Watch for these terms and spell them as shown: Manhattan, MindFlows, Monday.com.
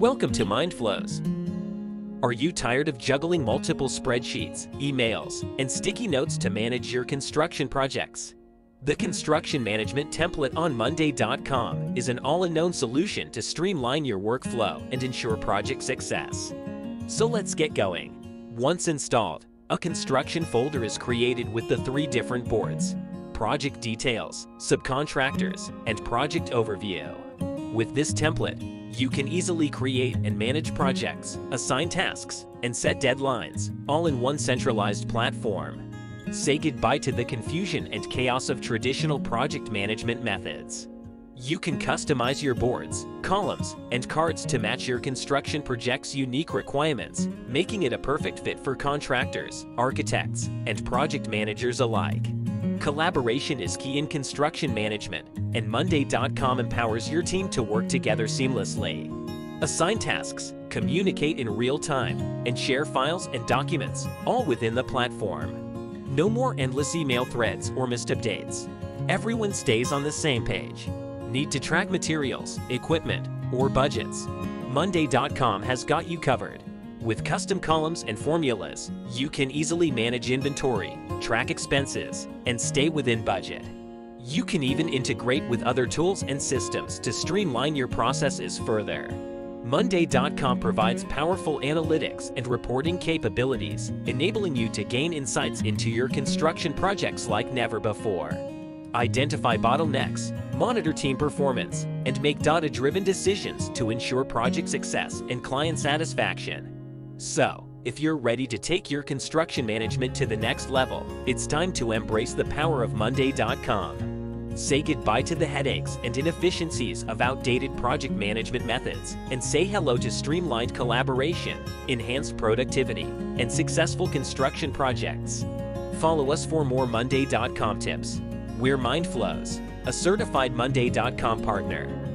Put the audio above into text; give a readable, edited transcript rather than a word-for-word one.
Welcome to MindFlows. Are you tired of juggling multiple spreadsheets, emails, and sticky notes to manage your construction projects? The Construction Management Template on Monday.com is an all-in-one solution to streamline your workflow and ensure project success. So let's get going. Once installed, a construction folder is created with the three different boards: Project Details, Subcontractors, and Project Overview. With this template, you can easily create and manage projects, assign tasks, and set deadlines, all in one centralized platform. Say goodbye to the confusion and chaos of traditional project management methods. You can customize your boards, columns, and cards to match your construction project's unique requirements, making it a perfect fit for contractors, architects, and project managers alike. Collaboration is key in construction management, and Monday.com empowers your team to work together seamlessly. Assign tasks, communicate in real time, and share files and documents, all within the platform. No more endless email threads or missed updates. Everyone stays on the same page. Need to track materials, equipment, or budgets? Monday.com has got you covered. With custom columns and formulas, you can easily manage inventory, track expenses, and stay within budget. You can even integrate with other tools and systems to streamline your processes further. Monday.com provides powerful analytics and reporting capabilities, enabling you to gain insights into your construction projects like never before. Identify bottlenecks, monitor team performance, and make data-driven decisions to ensure project success and client satisfaction. So, if you're ready to take your construction management to the next level, it's time to embrace the power of Monday.com. Say goodbye to the headaches and inefficiencies of outdated project management methods, and say hello to streamlined collaboration, enhanced productivity, and successful construction projects. Follow us for more Monday.com tips. We're MindFlows, a certified Monday.com partner.